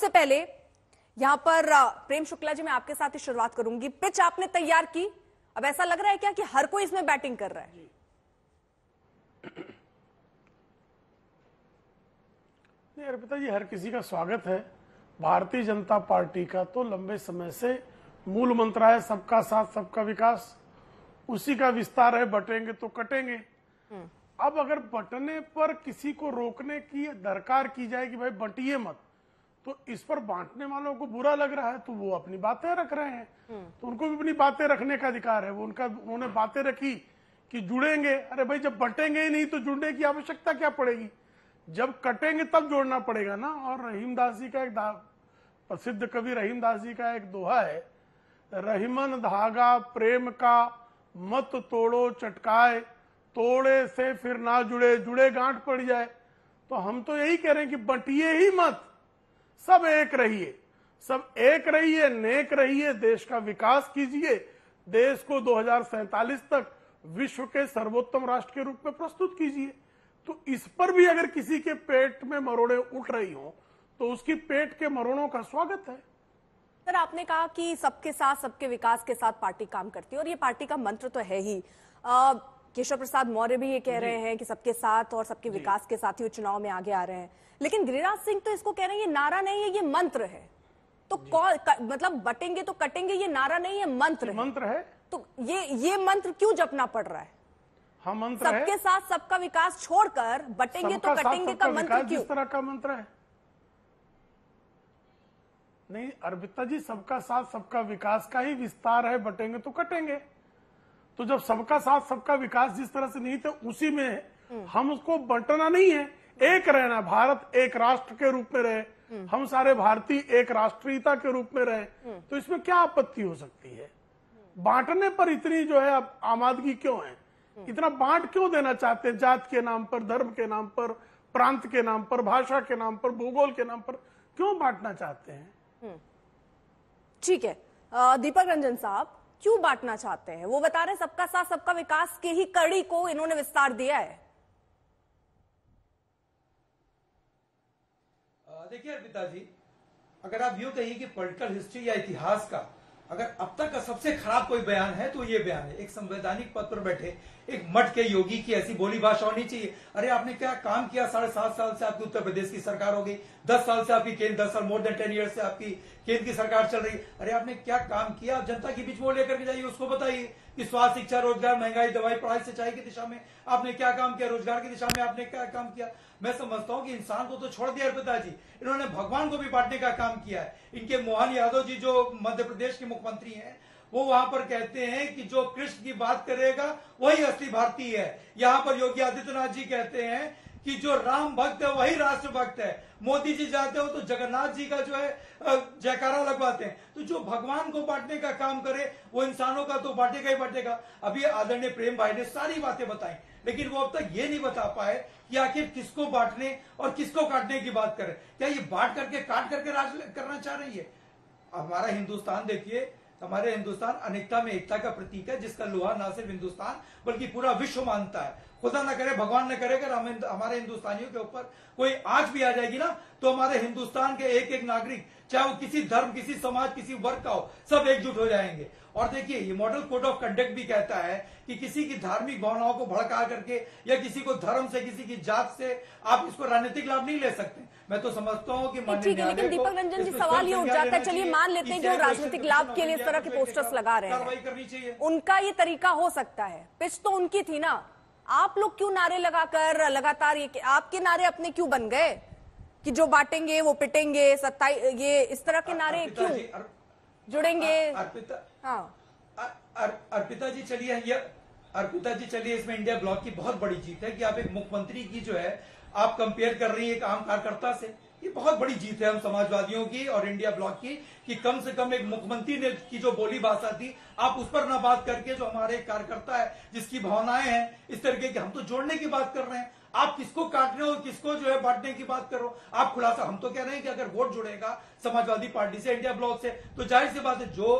सबसे पहले यहां पर प्रेम शुक्ला जी, मैं आपके साथ ही शुरुआत करूंगी। पिच आपने तैयार की, अब ऐसा लग रहा है क्या कि हर कोई इसमें बैटिंग कर रहा है? अर्पिता जी, हर किसी का स्वागत है। भारतीय जनता पार्टी का तो लंबे समय से मूल मंत्र है सबका साथ सबका विकास, उसी का विस्तार है, बटेंगे तो कटेंगे। अब अगर बटने पर किसी को रोकने की दरकार की जाए कि भाई बटिए मत, तो इस पर बांटने वालों को बुरा लग रहा है, तो वो अपनी बातें रख रहे हैं, तो उनको भी अपनी बातें रखने का अधिकार है। वो उनका उन्होंने बातें रखी कि जुड़ेंगे। अरे भाई, जब बटेंगे ही नहीं तो जुड़ने की आवश्यकता क्या पड़ेगी? जब कटेंगे तब जोड़ना पड़ेगा ना। और रहीम दास जी का एक प्रसिद्ध कवि रहीम दास जी का एक दोहा है, रहीमन धागा प्रेम का मत तोड़ो चटकाए, तोड़े से फिर ना जुड़े, जुड़े गांठ पड़ जाए। तो हम तो यही कह रहे हैं कि बंटिए ही मत, सब एक रहिए, सब एक रहिए, नेक रहिए, देश का विकास कीजिए, देश को 2047 तक विश्व के सर्वोत्तम राष्ट्र के रूप में प्रस्तुत कीजिए। तो इस पर भी अगर किसी के पेट में मरोड़े उठ रही हो तो उसकी पेट के मरोड़ों का स्वागत है। सर, आपने कहा कि सबके साथ सबके विकास के साथ पार्टी काम करती है और ये पार्टी का मंत्र तो है ही। केशव प्रसाद मौर्य भी ये कह रहे हैं कि सबके साथ और सबके विकास के साथ ही चुनाव में आगे आ रहे हैं, लेकिन गिरिराज सिंह तो इसको कह रहे हैं ये नारा नहीं है, ये मंत्र है। तो मतलब बटेंगे तो कटेंगे ये नारा नहीं है, मंत्र है। मंत्र है तो ये मंत्र क्यों जपना पड़ रहा है? हाँ, मंत्र है। सबके साथ सबका विकास छोड़कर बटेंगे तो कटेंगे का मंत्र क्यों? किस तरह का मंत्र है? नहीं अर्पिता जी, सबका साथ सबका विकास का ही विस्तार है, बटेंगे तो कटेंगे। तो जब सबका साथ सबका विकास जिस तरह से निहित है उसी में है, हम उसको बंटना नहीं है, एक रहना। भारत एक राष्ट्र के रूप में रहे, हम सारे भारतीय एक राष्ट्रीयता के रूप में रहे, तो इसमें क्या आपत्ति हो सकती है? बांटने पर इतनी जो है आमादगी क्यों है? इतना बांट क्यों देना चाहते हैं? जात के नाम पर, धर्म के नाम पर, प्रांत के नाम पर, भाषा के नाम पर, भूगोल के नाम पर क्यों बांटना चाहते हैं? ठीक है, दीपक रंजन साहब, क्यों बांटना चाहते हैं? वो बता रहे सबका साथ सबका विकास के ही कड़ी को इन्होंने विस्तार दिया है। देखिए अर्पिता जी, अगर आप यूं कहिए कि पॉलिटिकल हिस्ट्री या इतिहास का अगर अब तक का सबसे खराब कोई बयान है तो ये बयान है। एक संवैधानिक पद पर बैठे एक मठ के योगी की ऐसी बोली भाषा होनी चाहिए। अरे आपने क्या काम किया? 7.5 साल से आपकी उत्तर प्रदेश की सरकार हो गई, 10 साल से आपकी केंद्र, 10 साल मोर देन 10 ईयर्स से आपकी केंद्र की सरकार चल रही। अरे आपने क्या काम किया? आप जनता के बीच में लेकर के जाइए, उसको बताइए कि स्वास्थ्य, शिक्षा, रोजगार, महंगाई, दवाई, पढ़ाई, सिंचाई की दिशा में आपने क्या काम किया, रोजगार की दिशा में आपने क्या काम किया। मैं समझता हूँ कि इंसान को तो छोड़ दिया अर्पिता जी, इन्होंने भगवान को भी बांटने का काम किया है। इनके मोहन यादव जी जो मध्य प्रदेश के मुख्यमंत्री हैं, वो वहां पर कहते हैं कि जो कृष्ण की बात करेगा वही असली भारतीय है। यहाँ पर योगी आदित्यनाथ जी कहते हैं कि जो राम भक्त है वही राष्ट्र भक्त है। मोदी जी जाते हो तो जगन्नाथ जी का जो है जयकारा लगवाते हैं। तो जो भगवान को बांटने का काम करे वो इंसानों का तो बांटेगा ही बांटेगा। अभी आदरणीय प्रेम भाई ने सारी बातें बताई, लेकिन वो अब तक ये नहीं बता पाए कि आखिर किसको बांटने और किसको काटने की बात करें। क्या ये बांट करके काट करके राज करना चाह रही है? हमारा हिंदुस्तान देखिए, हमारे हिंदुस्तान अनेकता में एकता का प्रतीक है, जिसका लोहा ना सिर्फ हिंदुस्तान बल्कि पूरा विश्व मानता है। खुदा ना करे, भगवान ना करे, अगर हमारे हिंदुस्तानियों के ऊपर कोई आंच भी आ जाएगी ना, तो हमारे हिंदुस्तान के एक एक नागरिक, चाहे वो किसी धर्म, किसी समाज, किसी वर्ग का हो, सब एकजुट हो जाएंगे। और देखिए, ये मॉडल कोड ऑफ कंडक्ट भी कहता है कि किसी की धार्मिक भावनाओं को भड़का करके या किसी को धर्म से, किसी की जात से आप इसको राजनीतिक लाभ नहीं ले सकते। मैं तो समझता हूँ कि ठीक है, लेकिन दीपक रंजन जी, सवाल ये उठ जाता है, चलिए मान लेते हैं कि वो राजनीतिक लाभ के लिए इस तरह के पोस्टर्स लगा रहे हैं, कार्रवाई करनी चाहिए, उनका ये तरीका हो सकता है। पिच तो उनकी थी ना, आप लोग क्यों नारे लगाकर लगातार ये आपके नारे अपने क्यों बन गए कि जो बांटेंगे वो पिटेंगे, ये इस तरह के नारे क्यों जुड़ेंगे? अर्पिता जी चलिए, इसमें इंडिया ब्लॉक की बहुत बड़ी जीत है कि आप एक मुख्यमंत्री की जो है आप कंपेयर कर रही है एक आम कार्यकर्ता से। ये बहुत बड़ी जीत है हम समाजवादियों की और इंडिया ब्लॉक की कि कम से कम एक मुख्यमंत्री ने की जो बोली भाषा थी आप उस पर ना बात करके जो हमारे कार्यकर्ता है जिसकी भावनाएं हैं इस तरीके की, हम तो जोड़ने की बात कर रहे हैं। आप किसको काटने हो, किसको जो है बांटने की बात करो आप खुलासा। हम तो कह रहे हैं कि अगर वोट जुड़ेगा समाजवादी पार्टी से, इंडिया ब्लॉक से, तो जाहिर सी बात है जो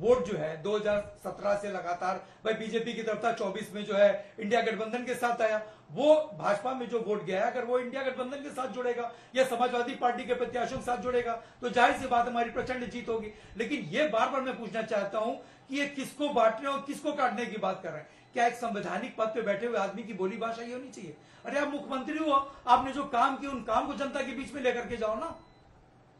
वोट जो है 2017 से लगातार भाई बीजेपी की तरफ था, 24 में जो है इंडिया गठबंधन के साथ आया, वो भाजपा में जो वोट गया है अगर वो इंडिया गठबंधन के साथ जुड़ेगा या समाजवादी पार्टी के प्रत्याशियों के साथ जुड़ेगा तो जाहिर सी बात हमारी प्रचंड जीत होगी। लेकिन ये बार बार मैं पूछना चाहता हूं कि ये किसको बांटने और किसको काटने की बात कर रहे हैं? क्या एक संवैधानिक पद पे बैठे हुए आदमी की बोली भाषा ये होनी चाहिए? अरे आप मुख्यमंत्री हो, आपने जो काम किया उन काम को जनता के बीच में लेकर के जाओ ना।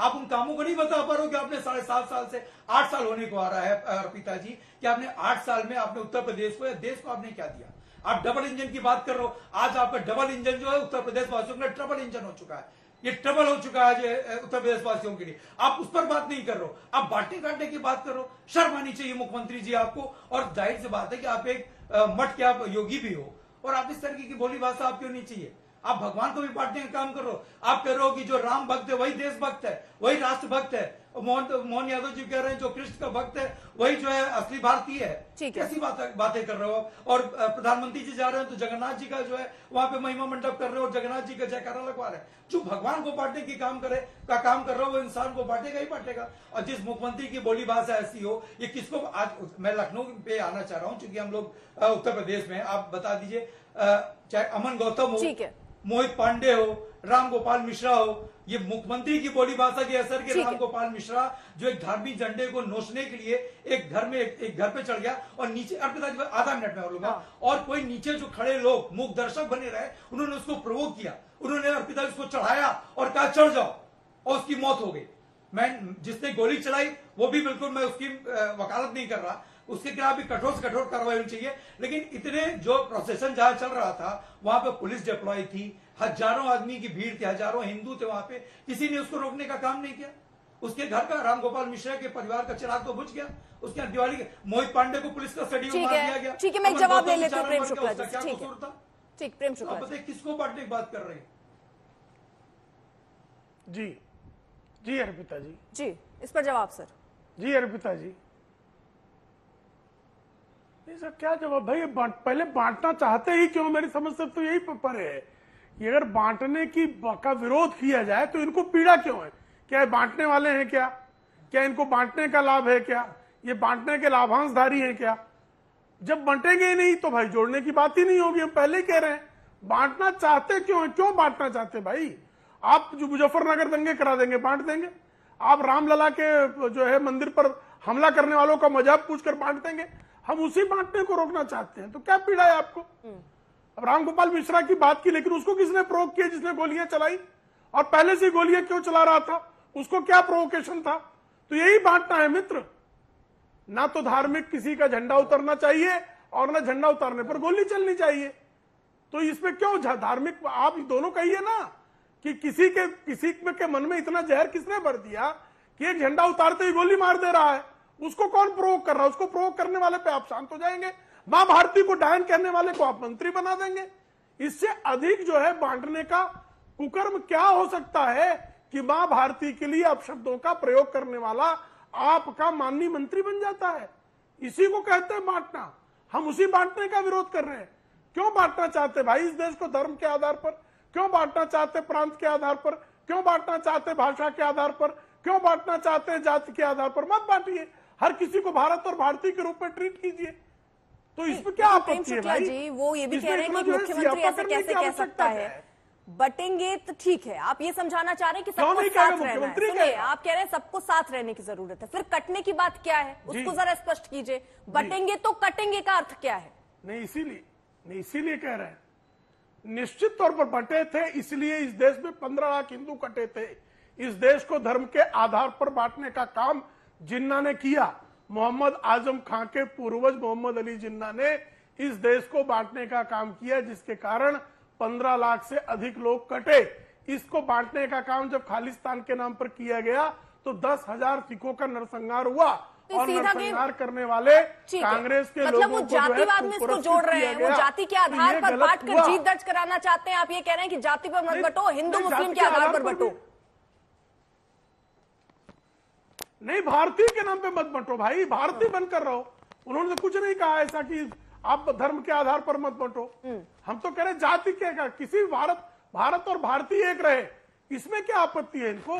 आप उन कामों को नहीं बता पा रहे हो कि आपने 7.5 साल से 8 साल होने को आ रहा है अर्पिता जी कि आपने 8 साल में आपने उत्तर प्रदेश को या देश को आपने क्या दिया? आप डबल इंजन की बात कर रहे हो, आज आपका डबल इंजन जो है उत्तर प्रदेश वासियों का ट्रबल इंजन हो चुका है, ये ट्रबल हो चुका है उत्तर प्रदेश वासियों के लिए। आप उस पर बात नहीं कर रहे हो, आप बांटने काटने की बात कर रहे हो। शर्म आनी चाहिए मुख्यमंत्री जी आपको। और जाहिर सी बात है कि आप एक मठ के आप योगी भी हो और आप इस तरीके की बोली भाषा आपकी होनी चाहिए। आप भगवान को भी बांटने का काम कर रहे हो। आप कह रहे हो कि जो राम भक्त है वही देशभक्त है, वही राष्ट्रभक्त है। मोहन यादव जी कह रहे हैं जो कृष्ण का भक्त है वही जो है असली भारतीय है। कैसी बातें कर रहे हो? और प्रधानमंत्री जी जा रहे हैं तो जगन्नाथ जी का जो है वहां पे महिमा मंडप कर रहे हो, जगन्नाथ जी का जयकारा लगवा रहे हैं। जो भगवान को बांटने की काम कर रहे हो वो इंसान को बांटेगा ही बांटेगा। और जिस मुख्यमंत्री की बोली भाषा ऐसी हो, ये किसको? आज मैं लखनऊ पे आना चाह रहा हूँ चूंकि हम लोग उत्तर प्रदेश में, आप बता दीजिए चाहे अमन गौतम हो, मोहित पांडे हो, रामगोपाल मिश्रा हो, ये मुख्यमंत्री की बोली भाषा के असर के रामगोपाल मिश्रा जो एक धार्मिक झंडे को नोचने के लिए एक घर पे चढ़ गया और नीचे आधा मिनट में बोलूंगा और कोई नीचे जो खड़े लोग मूक दर्शक बने रहे उन्होंने उसको प्रवोक किया, उन्होंने अर्पिता उसको चढ़ाया और कहा चढ़ जाओ और उसकी मौत हो गई। मैं जिसने गोली चलाई वो भी बिल्कुल मैं उसकी वकालत नहीं कर रहा, उसके खिलाफ भी कठोर से कठोर कार्रवाई होनी चाहिए। लेकिन इतने जो प्रोसेशन जहां चल रहा था वहां पे पुलिस डिप्लॉय थी, हजारों आदमी की भीड़ थी, हजारों हिंदू थे वहां पे, किसी ने उसको रोकने का काम नहीं किया। उसके घर का रामगोपाल मिश्रा के परिवार का चिराग तो बुझ गया, उसके दिवाली के मोहित पांडे को पुलिस का स्टडी मार दिया गया। ठीक है, मैं जवाब ले लेता हूं प्रेम शुक्ला जी। क्या कसूर था? ठीक, प्रेम शुक्ला जी बताइए किसको बांटने की बात कर रहे हैं? जी जी अर्पिता जी, जी इस पर जवाब सर। जी अर्पिता जी, सर क्या जवाब भाई? पहले बांटना चाहते ही क्यों? मेरी समझ से तो यही पर है कि अगर बांटने का विरोध किया जाए तो इनको पीड़ा क्यों है? क्या बांटने वाले हैं क्या? क्या इनको बांटने का लाभ है क्या? ये बांटने के लाभांशधारी हैं क्या? जब बांटेंगे ही नहीं तो भाई जोड़ने की बात ही नहीं होगी। हम पहले कह रहे हैं बांटना चाहते क्यों है? क्यों बांटना चाहते भाई? आप जो मुजफ्फरनगर दंगे करा देंगे, बांट देंगे। आप रामलला के जो है मंदिर पर हमला करने वालों का मजाक पूछकर बांट देंगे। हम उसी बांटने को रोकना चाहते हैं, तो क्या पीड़ा है आपको? अब रामगोपाल मिश्रा की बात की, लेकिन उसको किसने प्रोवोक किया? जिसने गोलियां चलाई, और पहले से गोलियां क्यों चला रहा था? उसको क्या प्रोवोकेशन था? तो यही बांटना है मित्र। ना तो धार्मिक किसी का झंडा उतरना चाहिए और ना झंडा उतारने पर गोली चलनी चाहिए। तो इसमें क्यों धार्मिक? आप दोनों कहिए ना कि किसी के मन में इतना जहर किसने भर दिया कि एक झंडा उतारते ही गोली मार दे रहा है? उसको कौन प्रोवोक कर रहा है? उसको प्रोवोक करने वाले पे आप शांत हो जाएंगे। मां भारती को डायन करने वाले को आप मंत्री बना देंगे। इससे अधिक जो है बांटने का कुकर्म क्या हो सकता है कि मां भारती के लिए अपशब्दों का प्रयोग करने वाला आपका माननीय मंत्री बन जाता है? इसी को कहते हैं बांटना। हम उसी बांटने का विरोध कर रहे हैं। क्यों बांटना चाहते भाई इस देश को? धर्म के आधार पर क्यों बांटना चाहते? प्रांत के आधार पर क्यों बांटना चाहते? भाषा के आधार पर क्यों बांटना चाहते? जाति के आधार पर मत बांटिए। हर किसी को भारत और भारतीय के रूप में ट्रीट कीजिए। तो इसमें क्या आपत्ति है भाई? जी वो ये भी कह रहे हैं कि मुख्यमंत्री ऐसा कैसे कह सकता है? बटेंगे तो ठीक है, आप ये समझाना चाह रहे हैं कि सबको साथ रहना है। सुनिए, आप कह रहे हैं सबको साथ रहने की जरूरत है, फिर कटने की बात क्या है उसको जरा स्पष्ट कीजिए। बटेंगे तो कटेंगे का अर्थ क्या है? नहीं, इसीलिए कह रहे हैं निश्चित तौर पर बटे थे, इसलिए इस देश में 15 लाख हिंदू कटे थे। इस देश को धर्म के आधार पर बांटने का काम जिन्ना ने किया। मोहम्मद आजम खान के पूर्वज मोहम्मद अली जिन्ना ने इस देश को बांटने का काम किया, जिसके कारण 15 लाख से अधिक लोग कटे। इसको बांटने का काम जब खालिस्तान के नाम पर किया गया तो 10,000 सिखों का नरसंहार हुआ और नरसंहार करने वाले कांग्रेस के मतलब लोगों को जातिवाद में इसको जोड़ रहे हैं। वो जाति के आधार पर बांट कर जीत दर्ज कराना चाहते हैं। आप ये कह रहे हैं कि जाति पर मत बटो, हिंदू मुस्लिम के आधार पर बटो, नहीं भारतीय के नाम पे मत बंटो भाई, भारतीय बनकर रहो। उन्होंने तो कुछ नहीं कहा ऐसा कि आप धर्म के आधार पर मत बंटो। हम तो कह रहे जाति के किसी भारत और भारतीय एक रहे, इसमें क्या आपत्ति है इनको?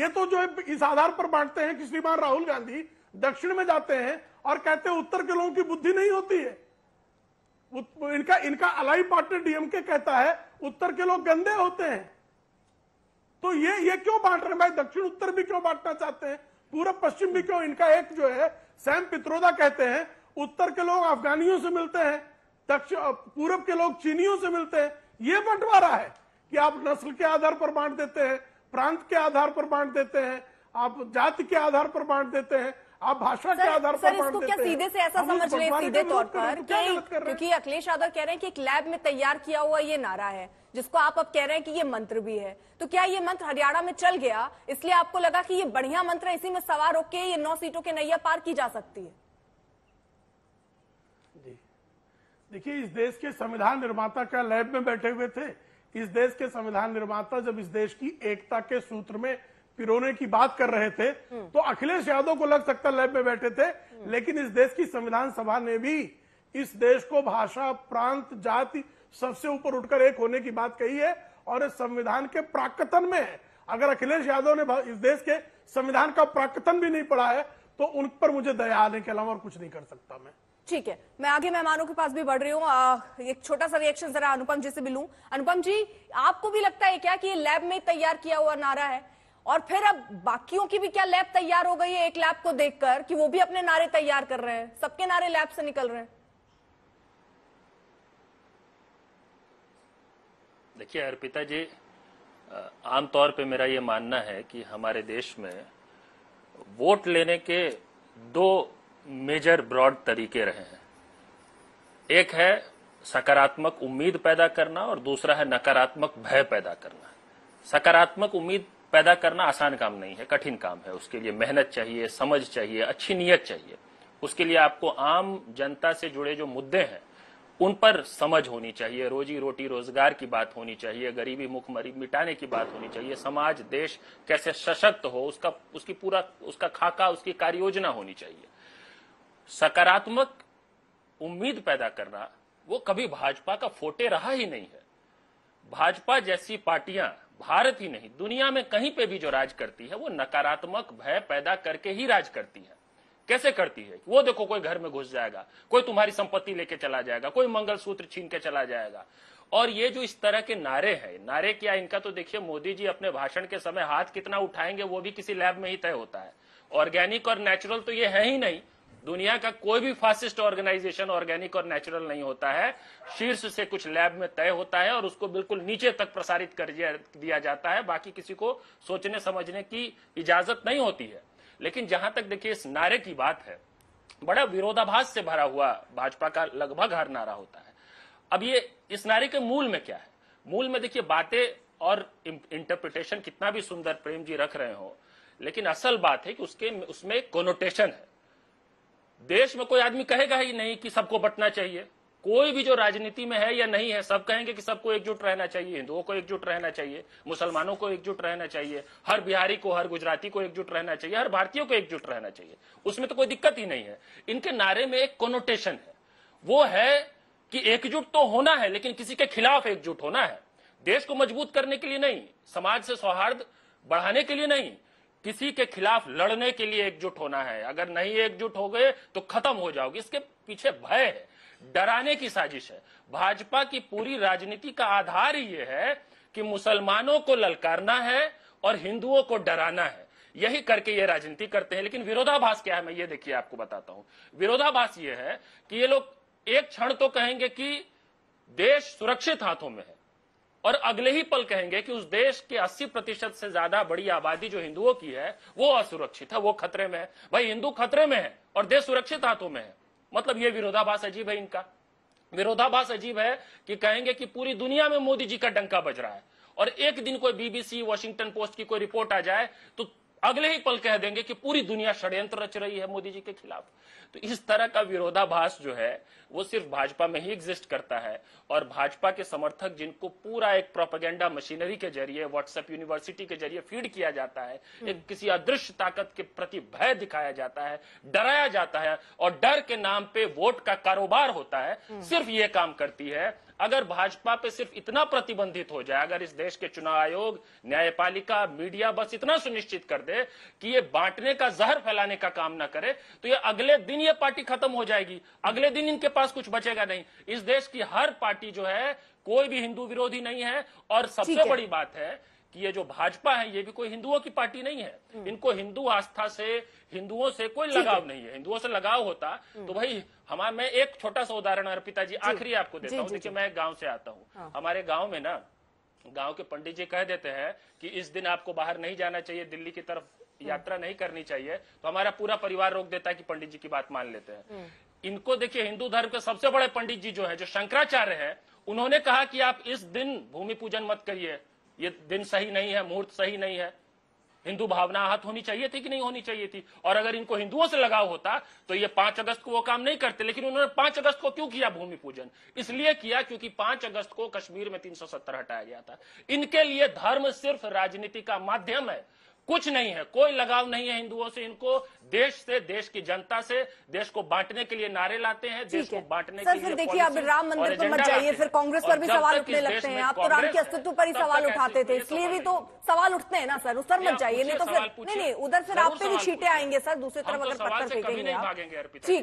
ये तो जो इस आधार पर बांटते हैं कि श्रीमान राहुल गांधी दक्षिण में जाते हैं और कहते हैं उत्तर के लोगों की बुद्धि नहीं होती है, इनका अलाई पार्टनर डीएमके कहता है उत्तर के लोग गंदे होते हैं। तो ये क्यों बांट रहे हैं भाई? दक्षिण उत्तर भी क्यों बांटना चाहते हैं, पूरब पश्चिम भी क्यों? इनका एक जो है सैम पित्रोदा कहते हैं उत्तर के लोग अफगानियों से मिलते हैं, दक्षिण पूरब के लोग चीनियों से मिलते हैं। ये बंटवारा है कि आप नस्ल के आधार पर बांट देते हैं, प्रांत के आधार पर बांट देते हैं, आप जाति के आधार पर बांट देते हैं, आप भाषा के आधार पर बांट देते हैं। सीधे से ऐसा समझ लें सीधे तौर पर, क्योंकि अखिलेश यादव कह रहे हैं कि एक लैब में तैयार किया हुआ ये नारा है जिसको आप अब कह रहे हैं कि ये मंत्र भी है, तो क्या ये मंत्र हरियाणा में चल गया इसलिए आपको लगा कि ये बढ़िया मंत्र है, इसी में सवार होके ये 9 सीटों के नैया पार की जा सकती है? देखिए, इस देश के संविधान निर्माता क्या लैब में बैठे हुए थे? इस देश के संविधान निर्माता जब इस देश की एकता के सूत्र में पिरोने की बात कर रहे थे तो अखिलेश यादव को लग सकता लैब में बैठे थे, लेकिन इस देश की संविधान सभा ने भी इस देश को भाषा, प्रांत, जाति सबसे ऊपर उठकर एक होने की बात कही है और इस संविधान के प्राक्कतन में है। अगर अखिलेश यादव ने इस देश के संविधान का प्राक्कतन भी नहीं पढ़ा है तो उन पर मुझे दया आने के अलावा और कुछ नहीं कर सकता मैं। ठीक है, मैं आगे मेहमानों के पास भी बढ़ रही हूँ। एक छोटा सा रिएक्शन जरा अनुपम जी से भी लूं। अनुपम जी, आपको भी लगता है क्या कि ये लैब में तैयार किया हुआ नारा है? और फिर अब बाकियों की भी क्या लैब तैयार हो गई है एक लैब को देखकर कि वो भी अपने नारे तैयार कर रहे हैं? सबके नारे लैब से निकल रहे हैं। देखिए अर्पिता जी, आमतौर पे मेरा ये मानना है कि हमारे देश में वोट लेने के 2 मेजर ब्रॉड तरीके रहे हैं। एक है सकारात्मक उम्मीद पैदा करना और दूसरा है नकारात्मक भय पैदा करना। सकारात्मक उम्मीद पैदा करना आसान काम नहीं है, कठिन काम है। उसके लिए मेहनत चाहिए, समझ चाहिए, अच्छी नीयत चाहिए। उसके लिए आपको आम जनता से जुड़े जो मुद्दे हैं उन पर समझ होनी चाहिए, रोजी रोटी रोजगार की बात होनी चाहिए, गरीबी भूखमरी मिटाने की बात होनी चाहिए, समाज देश कैसे सशक्त हो उसका खाका, उसकी कार्य योजना होनी चाहिए। सकारात्मक उम्मीद पैदा करना वो कभी भाजपा का फोटे रहा ही नहीं है। भाजपा जैसी पार्टियां भारत ही नहीं दुनिया में कहीं पे भी जो राज करती है वो नकारात्मक भय पैदा करके ही राज करती है। कैसे करती है? वो देखो, कोई घर में घुस जाएगा, कोई तुम्हारी संपत्ति लेके चला जाएगा, कोई मंगलसूत्र छीन के चला जाएगा। और ये जो इस तरह के नारे हैं, नारे क्या इनका, तो देखिए मोदी जी अपने भाषण के समय हाथ कितना उठाएंगे वो भी किसी लैब में ही तय होता है। ऑर्गेनिक और नेचुरल तो ये है ही नहीं। दुनिया का कोई भी फासिस्ट ऑर्गेनाइजेशन ऑर्गेनिक और नेचुरल नहीं होता है। शीर्ष से कुछ लैब में तय होता है और उसको बिल्कुल नीचे तक प्रसारित कर दिया जाता है। बाकी किसी को सोचने समझने की इजाजत नहीं होती है। लेकिन जहां तक देखिए इस नारे की बात है, बड़ा विरोधाभास से भरा हुआ भाजपा का लगभग हर नारा होता है। अब ये इस नारे के मूल में क्या है? मूल में देखिए बातें और इंटरप्रिटेशन कितना भी सुंदर प्रेम जी रख रहे हो, लेकिन असल बात है कि उसमें कोनोटेशन है। देश में कोई आदमी कहेगा ही नहीं कि सबको बंटना चाहिए। कोई भी जो राजनीति में है या नहीं है, सब कहेंगे कि सबको एकजुट रहना चाहिए, हिंदुओं को एकजुट रहना चाहिए, मुसलमानों को एकजुट रहना चाहिए, हर बिहारी को, हर गुजराती को एकजुट रहना चाहिए, हर भारतीय को एकजुट रहना चाहिए। उसमें तो कोई दिक्कत ही नहीं है। इनके नारे में एक कोनोटेशन है, वो है कि एकजुट तो होना है लेकिन किसी के खिलाफ एकजुट होना है। देश को मजबूत करने के लिए नहीं, समाज से सौहार्द बढ़ाने के लिए नहीं, किसी के खिलाफ लड़ने के लिए एकजुट होना है। अगर नहीं एकजुट हो गए तो खत्म हो जाओगे। इसके पीछे भय है, डराने की साजिश है। भाजपा की पूरी राजनीति का आधार ही यह है कि मुसलमानों को ललकारना है और हिंदुओं को डराना है। यही करके ये राजनीति करते हैं। लेकिन विरोधाभास क्या है, मैं ये देखिए आपको बताता हूं। विरोधाभास ये है कि ये लोग एक क्षण तो कहेंगे कि देश सुरक्षित हाथों में है और अगले ही पल कहेंगे कि उस देश के 80% से ज्यादा बड़ी आबादी जो हिंदुओं की है वो असुरक्षित है, वो खतरे में है। भाई हिंदू खतरे में है और देश सुरक्षित हाथों में है, मतलब ये विरोधाभास अजीब है। इनका विरोधाभास अजीब है कि कहेंगे कि पूरी दुनिया में मोदी जी का डंका बज रहा है और एक दिन कोई बीबीसी, वॉशिंगटन पोस्ट की कोई रिपोर्ट आ जाए तो अगले ही पल कह देंगे कि पूरी दुनिया षड्यंत्र रच रही है मोदी जी के खिलाफ। तो इस तरह का विरोधाभास जो है वो सिर्फ भाजपा में ही एग्जिस्ट करता है। और भाजपा के समर्थक जिनको पूरा एक प्रोपेगेंडा मशीनरी के जरिए, व्हाट्सएप यूनिवर्सिटी के जरिए फीड किया जाता है, एक किसी अदृश्य ताकत के प्रति भय दिखाया जाता है, डराया जाता है और डर के नाम पे वोट का कारोबार होता है, सिर्फ ये काम करती है। अगर भाजपा पे सिर्फ इतना प्रतिबंधित हो जाए, अगर इस देश के चुनाव आयोग, न्यायपालिका, मीडिया बस इतना सुनिश्चित कर दे कि ये बांटने का, जहर फैलाने का काम ना करे, तो ये अगले दिन ये पार्टी खत्म हो जाएगी। अगले दिन इनके पास कुछ बचेगा नहीं। इस देश की हर पार्टी जो है कोई भी हिंदू विरोधी नहीं है। और सबसे बड़ी बात है कि ये जो भाजपा है ये भी कोई हिंदुओं की पार्टी नहीं है। इनको हिंदू आस्था से, हिंदुओं से कोई लगाव नहीं है। हिंदुओं से लगाव होता तो भाई हमारा, मैं एक छोटा सा उदाहरण अर्पिता जी आखिरी आपको देता हूँ। देखिए, मैं गांव से आता हूँ। हमारे गांव में ना, गांव के पंडित जी कह देते हैं कि इस दिन आपको बाहर नहीं जाना चाहिए, दिल्ली की तरफ यात्रा नहीं करनी चाहिए, तो हमारा पूरा परिवार रोक देता है कि पंडित जी की बात मान लेते हैं। इनको देखिए, हिंदू धर्म के सबसे बड़े पंडित जी जो है, जो शंकराचार्य है, उन्होंने कहा कि आप इस दिन भूमि पूजन मत करिए, ये दिन सही नहीं है, मुहूर्त सही नहीं है। हिंदू भावना आहत होनी चाहिए थी कि नहीं होनी चाहिए थी? और अगर इनको हिंदुओं से लगाव होता तो ये 5 अगस्त को वो काम नहीं करते। लेकिन उन्होंने 5 अगस्त को क्यों किया भूमि पूजन? इसलिए किया क्योंकि 5 अगस्त को कश्मीर में 370 हटाया गया था। इनके लिए धर्म सिर्फ राजनीति का माध्यम है, कुछ नहीं है। कोई लगाव नहीं है हिंदुओं से। इनको देश से, देश की जनता से, देश को बांटने के लिए नारे लाते हैं, देश को बांटने के लिए। फिर देखिए, अब राम मंदिर पर मत जाइए, फिर कांग्रेस पर भी सवाल उठने लगते हैं। आप तो राम के अस्तित्व पर ही सवाल उठाते थे, इसलिए भी तो सवाल उठते हैं ना सर। उस पर मत जाइए, नहीं तो फिर, नहीं, उधर फिर आप पे भी छींटे आएंगे सर। दूसरी तरफ अगर पत्थर फेंकेंगे।